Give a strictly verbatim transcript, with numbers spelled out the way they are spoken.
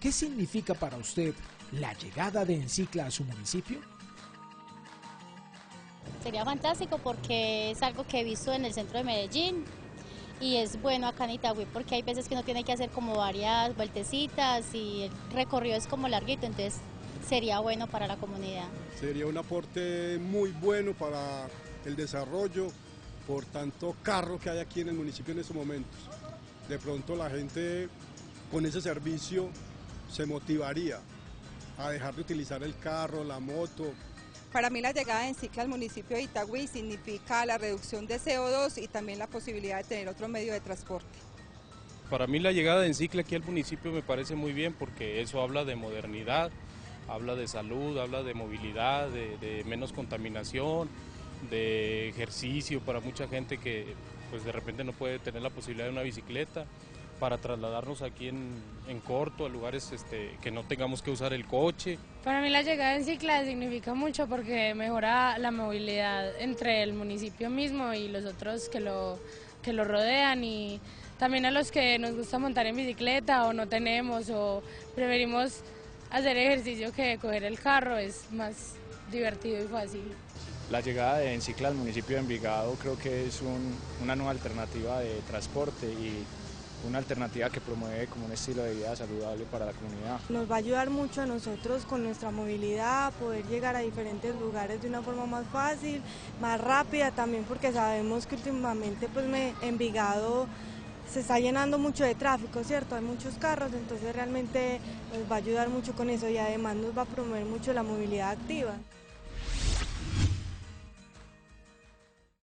¿Qué significa para usted la llegada de Encicla a su municipio? Sería fantástico porque es algo que he visto en el centro de Medellín y es bueno acá en Itagüí porque hay veces que uno tiene que hacer como varias vueltecitas y el recorrido es como larguito, entonces sería bueno para la comunidad. Sería un aporte muy bueno para el desarrollo por tanto carro que hay aquí en el municipio en estos momentos. De pronto la gente con ese servicio se motivaría a dejar de utilizar el carro, la moto. Para mí la llegada de Encicla al municipio de Itagüí significa la reducción de C O dos y también la posibilidad de tener otro medio de transporte. Para mí la llegada de Encicla aquí al municipio me parece muy bien porque eso habla de modernidad, habla de salud, habla de movilidad, de, de menos contaminación, de ejercicio para mucha gente que pues de repente no puede tener la posibilidad de una bicicleta, para trasladarnos aquí en, en corto a lugares este, que no tengamos que usar el coche. Para mí la llegada de Encicla significa mucho porque mejora la movilidad entre el municipio mismo y los otros que lo, que lo rodean, y también a los que nos gusta montar en bicicleta o no tenemos o preferimos hacer ejercicio que coger el carro, es más divertido y fácil. La llegada de Encicla al municipio de Envigado creo que es un, una nueva alternativa de transporte y una alternativa que promueve como un estilo de vida saludable para la comunidad. Nos va a ayudar mucho a nosotros con nuestra movilidad, a poder llegar a diferentes lugares de una forma más fácil, más rápida también, porque sabemos que últimamente pues me, Envigado se está llenando mucho de tráfico, ¿cierto? Hay muchos carros, entonces realmente nos va a ayudar mucho con eso y además nos va a promover mucho la movilidad activa.